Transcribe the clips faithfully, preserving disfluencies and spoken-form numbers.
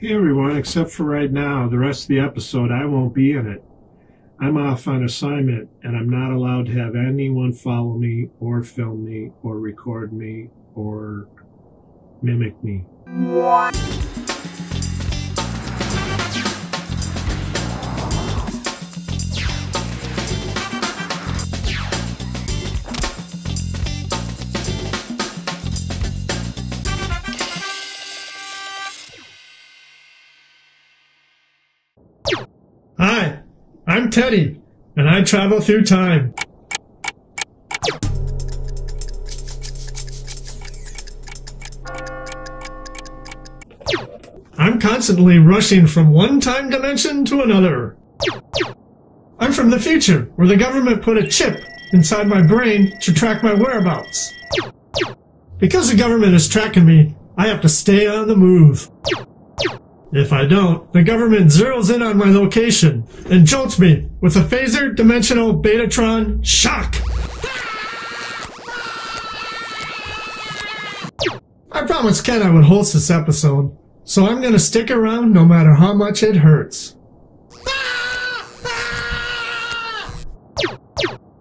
Hey everyone, except for right now, the rest of the episode, I won't be in it. I'm off on assignment, and I'm not allowed to have anyone follow me, or film me, or record me, or mimic me. Hi, I'm Teddy, and I travel through time. I'm constantly rushing from one time dimension to another. I'm from the future, where the government put a chip inside my brain to track my whereabouts. Because the government is tracking me, I have to stay on the move. If I don't, the government zeroes in on my location and jolts me with a phaser dimensional betatron shock. I promised Ken I would host this episode, so I'm gonna stick around no matter how much it hurts.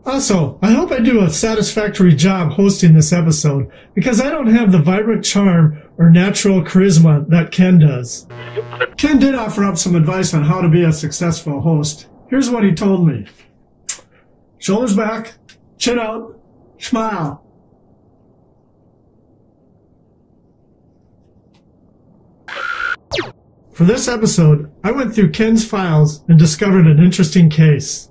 Also, I hope I do a satisfactory job hosting this episode, because I don't have the vibrant charm or natural charisma that Ken does. Ken did offer up some advice on how to be a successful host. Here's what he told me. Shoulders back, chin out, smile. For this episode, I went through Ken's files and discovered an interesting case.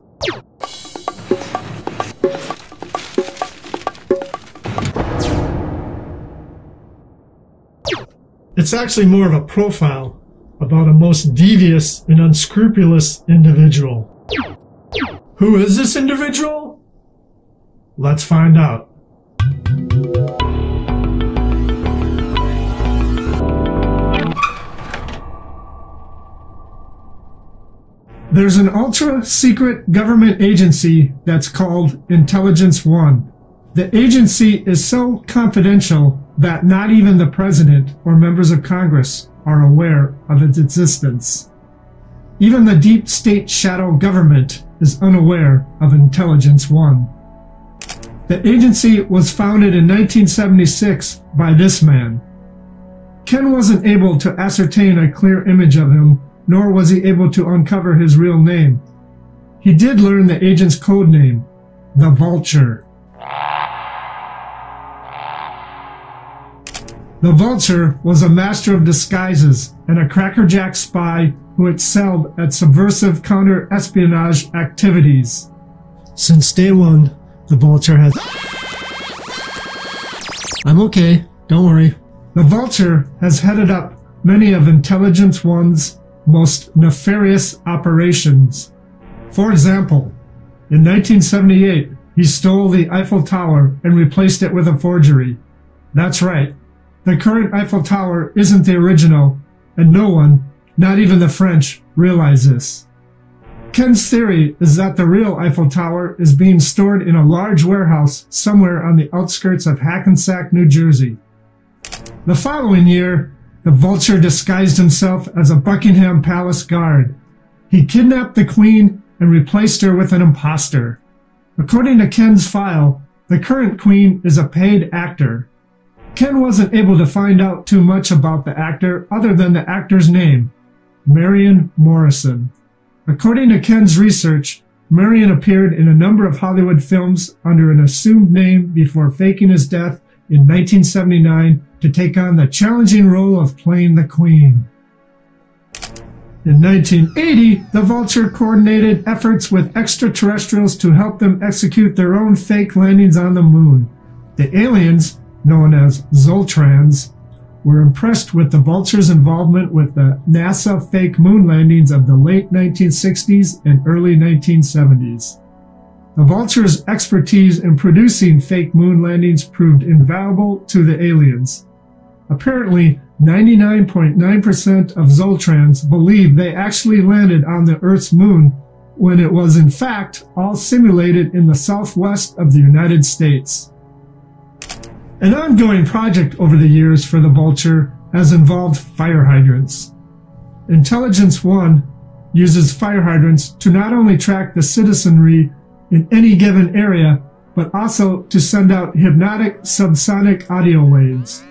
It's actually more of a profile about a most devious and unscrupulous individual. Who is this individual? Let's find out. There's an ultra-secret government agency that's called Intelligence One. The agency is so confidential that not even the President or members of Congress are aware of its existence. Even the deep state shadow government is unaware of Intelligence One. The agency was founded in nineteen seventy-six by this man. Ken wasn't able to ascertain a clear image of him, nor was he able to uncover his real name. He did learn the agent's code name, the Vulture. The Vulture was a master of disguises and a crackerjack spy who excelled at subversive counter-espionage activities. Since day one, the Vulture has... I'm okay, don't worry. The Vulture has headed up many of Intelligence One's most nefarious operations. For example, in nineteen seventy-eight, he stole the Eiffel Tower and replaced it with a forgery. That's right. The current Eiffel Tower isn't the original, and no one, not even the French, realize this. Ken's theory is that the real Eiffel Tower is being stored in a large warehouse somewhere on the outskirts of Hackensack, New Jersey. The following year, the Vulture disguised himself as a Buckingham Palace guard. He kidnapped the Queen and replaced her with an imposter. According to Ken's file, the current Queen is a paid actor. Ken wasn't able to find out too much about the actor other than the actor's name, Marion Morrison. According to Ken's research, Marion appeared in a number of Hollywood films under an assumed name before faking his death in nineteen seventy-nine to take on the challenging role of playing the Queen. In nineteen eighty, the Vulture coordinated efforts with extraterrestrials to help them execute their own fake landings on the moon. The aliens, known as Zoltrans, were impressed with the Vulture's involvement with the NASA fake moon landings of the late nineteen sixties and early nineteen seventies. The Vulture's expertise in producing fake moon landings proved invaluable to the aliens. Apparently, ninety-nine point nine percent of Zoltrans believe they actually landed on the Earth's moon, when it was in fact all simulated in the southwest of the United States. An ongoing project over the years for the Vulture has involved fire hydrants. Intelligence One uses fire hydrants to not only track the citizenry in any given area, but also to send out hypnotic subsonic audio waves.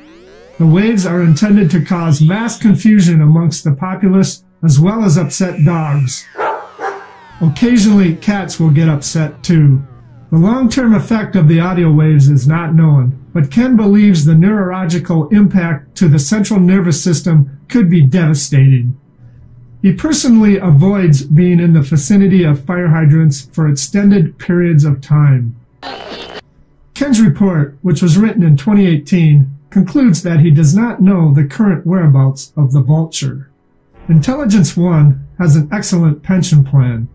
The waves are intended to cause mass confusion amongst the populace as well as upset dogs. Occasionally, cats will get upset too. The long-term effect of the audio waves is not known, but Ken believes the neurological impact to the central nervous system could be devastating. He personally avoids being in the vicinity of fire hydrants for extended periods of time. Ken's report, which was written in twenty eighteen, concludes that he does not know the current whereabouts of the vulture. Intelligence One has an excellent pension plan,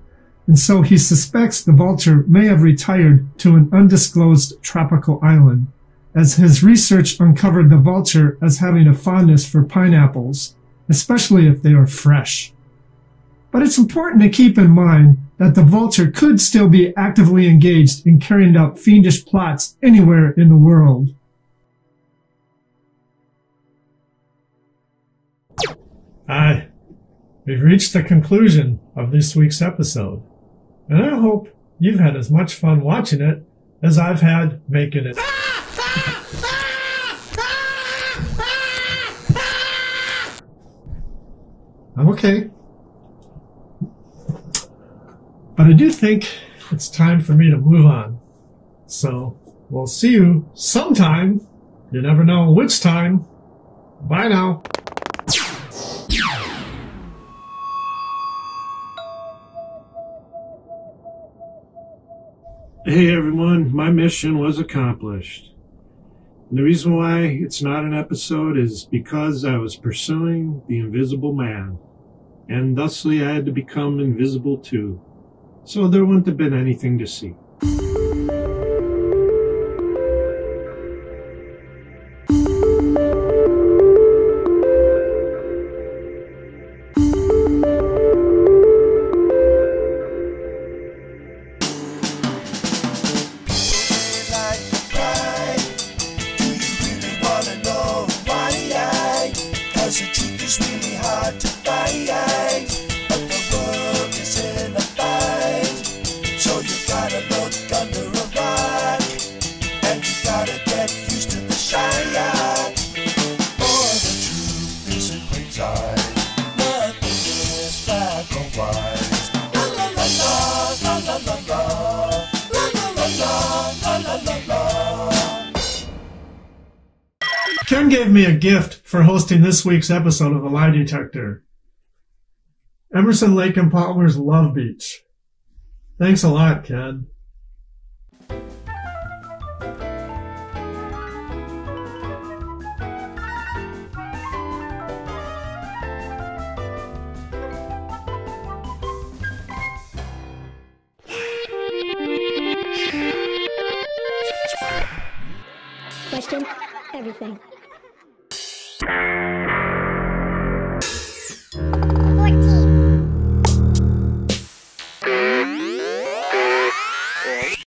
and so he suspects the vulture may have retired to an undisclosed tropical island, as his research uncovered the vulture as having a fondness for pineapples, especially if they are fresh. But it's important to keep in mind that the vulture could still be actively engaged in carrying out fiendish plots anywhere in the world. Aye, we've reached the conclusion of this week's episode, and I hope you've had as much fun watching it as I've had making it. I'm okay. But I do think it's time for me to move on. So we'll see you sometime. You never know which time. Bye now. Hey everyone, my mission was accomplished. And the reason why it's not an episode is because I was pursuing the Invisible Man, and thusly I had to become invisible too, so there wouldn't have been anything to see. Ken gave me a gift for hosting this week's episode of The Lie Detector. Emerson, Lake and Palmer's Love Beach. Thanks a lot, Ken. Question everything.